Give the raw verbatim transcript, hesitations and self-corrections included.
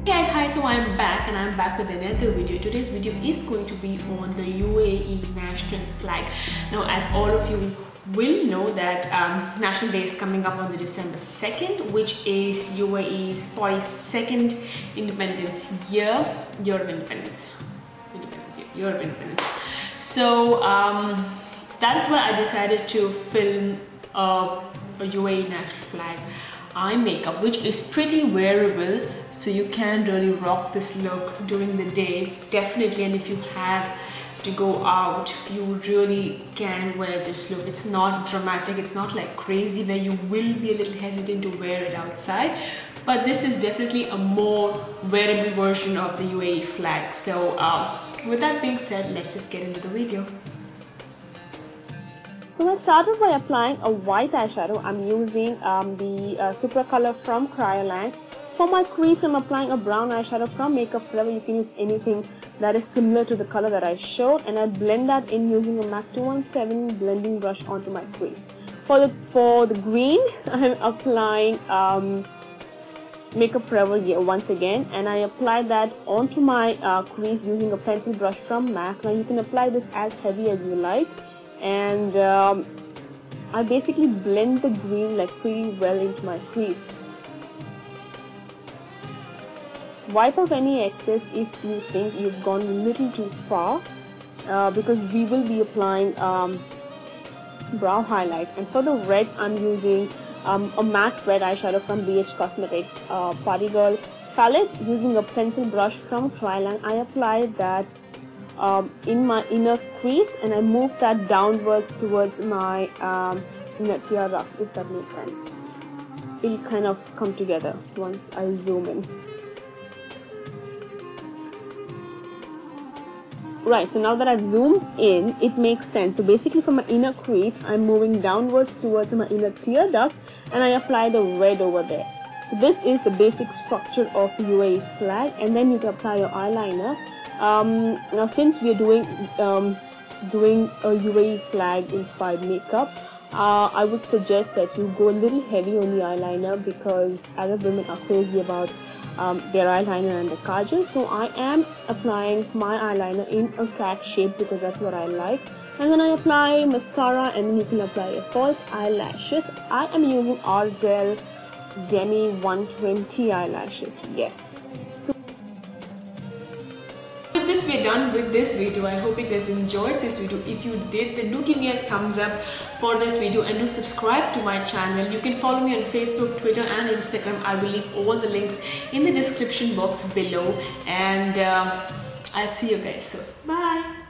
Hey guys, hi, so I'm back and I'm back with another video. Today's video is going to be on the U A E national flag. Now, as all of you will know that um, National Day is coming up on the December second, which is U A E's forty-second independence year, year of independence, independence year, year of independence. So um, that's why I decided to film uh, a U A E national flag eye makeup, which is pretty wearable, so you can really rock this look during the day, definitely. And if you have to go out, you really can wear this look. It's not dramatic, it's not like crazy where you will be a little hesitant to wear it outside, but this is definitely a more wearable version of the U A E flag. So uh, with that being said, let's just get into the video. So I started by applying a white eyeshadow. I'm using um, the uh, Supra Color from Kryolan. For my crease, I'm applying a brown eyeshadow from Makeup Forever. You can use anything that is similar to the color that I showed, and I blend that in using a MAC two one seven blending brush onto my crease. For the for the green, I'm applying um, Makeup Forever once again, and I apply that onto my uh, crease using a pencil brush from MAC. Now you can apply this as heavy as you like. And um, I basically blend the green like pretty well into my crease. Wipe off any excess if you think you've gone a little too far, uh, because we will be applying um, brow highlight. And for the red, I'm using um, a matte red eyeshadow from B H Cosmetics uh, Party Girl palette. Using a pencil brush from Kryolan, I apply that Um, in my inner crease, and I move that downwards towards my um, inner tear duct, if that makes sense. It'll kind of come together once I zoom in. Right, so now that I've zoomed in, it makes sense. So basically from my inner crease, I'm moving downwards towards my inner tear duct, and I apply the red over there. So this is the basic structure of the U A E flag, and then you can apply your eyeliner. Um, now, since we are doing um, doing a U A E flag inspired makeup, uh, I would suggest that you go a little heavy on the eyeliner, because Arab women are crazy about um, their eyeliner and the kajal. So I am applying my eyeliner in a cat shape because that's what I like. And then I apply mascara, and then you can apply your false eyelashes. I am using Ardell Demi one twenty eyelashes. Yes. We're done with this video. I hope you guys enjoyed this video. If you did, then do give me a thumbs up for this video, and do subscribe to my channel. You can follow me on Facebook, Twitter and Instagram. I will leave all the links in the description box below, and uh, I'll see you guys soon. Bye.